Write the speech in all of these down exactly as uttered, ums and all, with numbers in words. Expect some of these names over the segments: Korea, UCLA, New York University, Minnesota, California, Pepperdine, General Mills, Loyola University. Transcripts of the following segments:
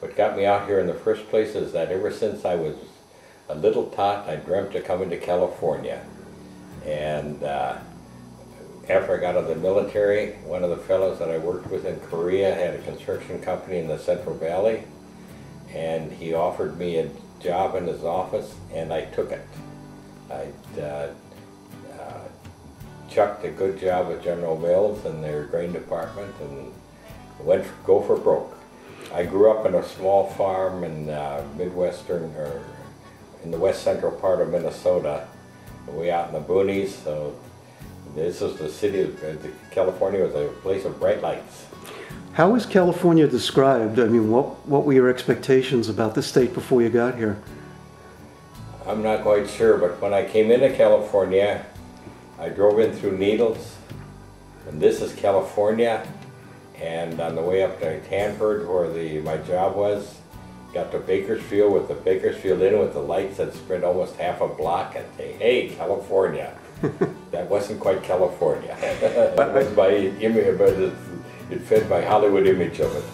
What got me out here in the first place is that ever since I was a little tot, I dreamt of coming to California. And uh, after I got out of the military, one of the fellows that I worked with in Korea had a construction company in the Central Valley, and he offered me a job in his office, and I took it. I uh, uh, chucked a good job at General Mills in their grain department and went for, go for broke. I grew up in a small farm in uh, midwestern or in the west central part of Minnesota, way out in the boonies. So this is the city of uh, California was a place of bright lights. How is California described? I mean, what what were your expectations about the state before you got here? I'm not quite sure, but when I came into California, I drove in through Needles, and this is California, and on the way up to Hanford, where the, my job was, got to Bakersfield with the Bakersfield Inn with the lights that spread almost half a block and say, hey, California. That wasn't quite California. It was my image, but it fed my Hollywood image of it.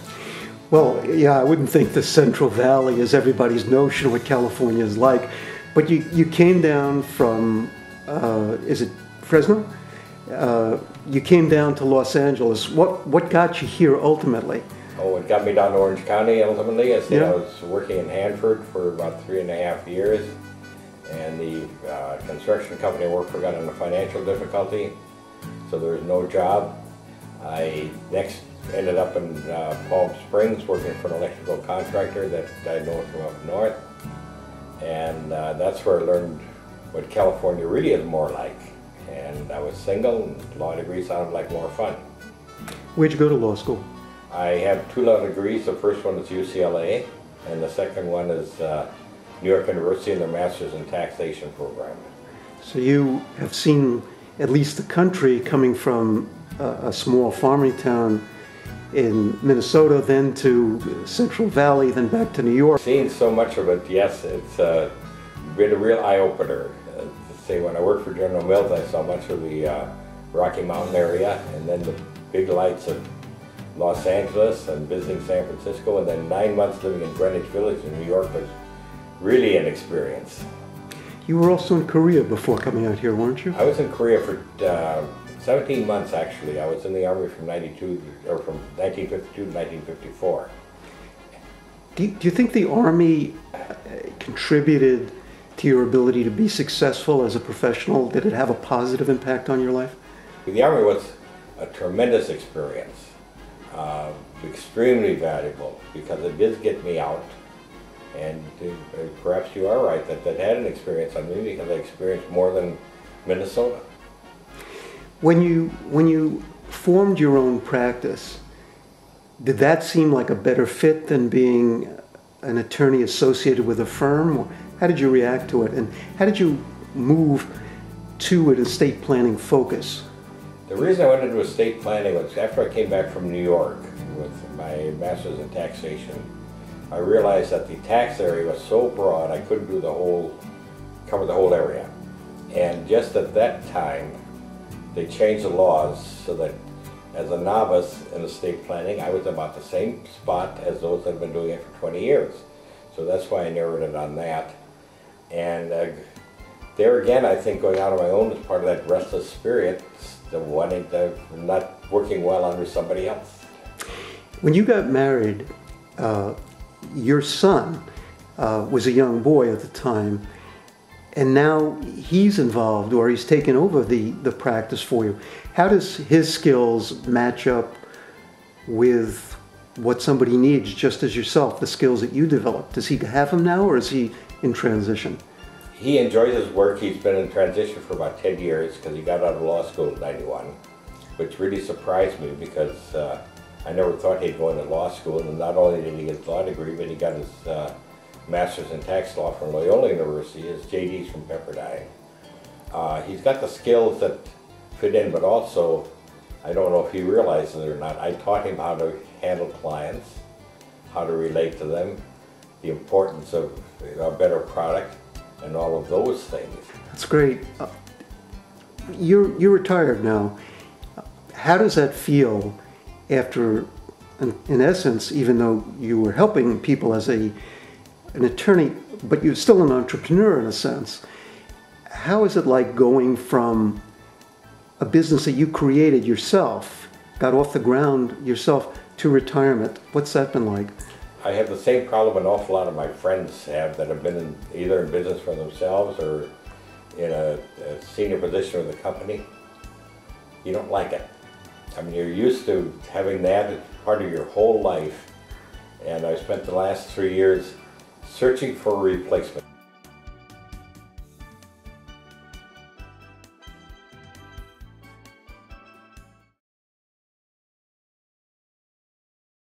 Well, yeah, I wouldn't think the Central Valley is everybody's notion of what California is like. But you, you came down from, uh, is it Fresno? Uh, you came down to Los Angeles. What, what got you here ultimately? Oh, it got me down to Orange County ultimately. I said yeah. I was working in Hanford for about three and a half years. And the uh, construction company I worked for got into financial difficulty. So there was no job. I next ended up in uh, Palm Springs working for an electrical contractor that I know from up north. And uh, that's where I learned what California really is more like. And I was single, and law degree sounded like more fun. Where'd you go to law school? I have two law degrees. The first one is U C L A, and the second one is uh, New York University and their Master's in Taxation program. So you have seen at least the country coming from a, a small farming town in Minnesota, then to Central Valley, then back to New York. Seeing so much of it, yes, it's uh, been a real eye-opener. Uh, to say, when I worked for General Mills, I saw much of the uh, Rocky Mountain area, and then the big lights of Los Angeles and visiting San Francisco, and then nine months living in Greenwich Village in New York was really an experience. You were also in Korea before coming out here, weren't you? I was in Korea for uh, seventeen months, actually. I was in the Army from ninety-two, or from nineteen fifty-two to nineteen fifty-four. Do you, do you think the Army contributed to your ability to be successful as a professional? Did it have a positive impact on your life? The Army was a tremendous experience, uh, extremely valuable, because it did get me out. And uh, perhaps you are right that that had an experience on me, because I experienced more than Minnesota. When you, when you formed your own practice, did that seem like a better fit than being an attorney associated with a firm? How did you react to it, and how did you move to an estate planning focus? The reason I went into estate planning was after I came back from New York with my master's in taxation, I realized that the tax area was so broad I couldn't do the whole, cover the whole area. And just at that time, they changed the laws so that as a novice in estate planning, I was about the same spot as those that have been doing it for twenty years. So that's why I narrowed it on that. And uh, there again, I think going out on my own is part of that restless spirit, the wanting to not working well under somebody else. When you got married, uh, your son uh, was a young boy at the time. And now he's involved, or he's taken over the, the practice for you. How does his skills match up with what somebody needs, just as yourself, the skills that you developed? Does he have them now, or is he in transition? He enjoys his work. He's been in transition for about ten years, because he got out of law school in ninety-one, which really surprised me, because uh, I never thought he'd go into law school. And not only did he get his law degree, but he got his uh, Master's in Tax Law from Loyola University, his J D's from Pepperdine. Uh, he's got the skills that fit in, but also, I don't know if he realizes it or not, I taught him how to handle clients, how to relate to them, the importance of a better product, and all of those things. That's great. Uh, you're, you're retired now. How does that feel after in essence, even though you were helping people as a an attorney, but you're still an entrepreneur in a sense. How is it like going from a business that you created yourself, got off the ground yourself, to retirement? What's that been like? I have the same problem an awful lot of my friends have that have been in, either in business for themselves or in a, a senior position with the company. You don't like it. I mean, you're used to having that as part of your whole life, and I spent the last three years searching for a replacement.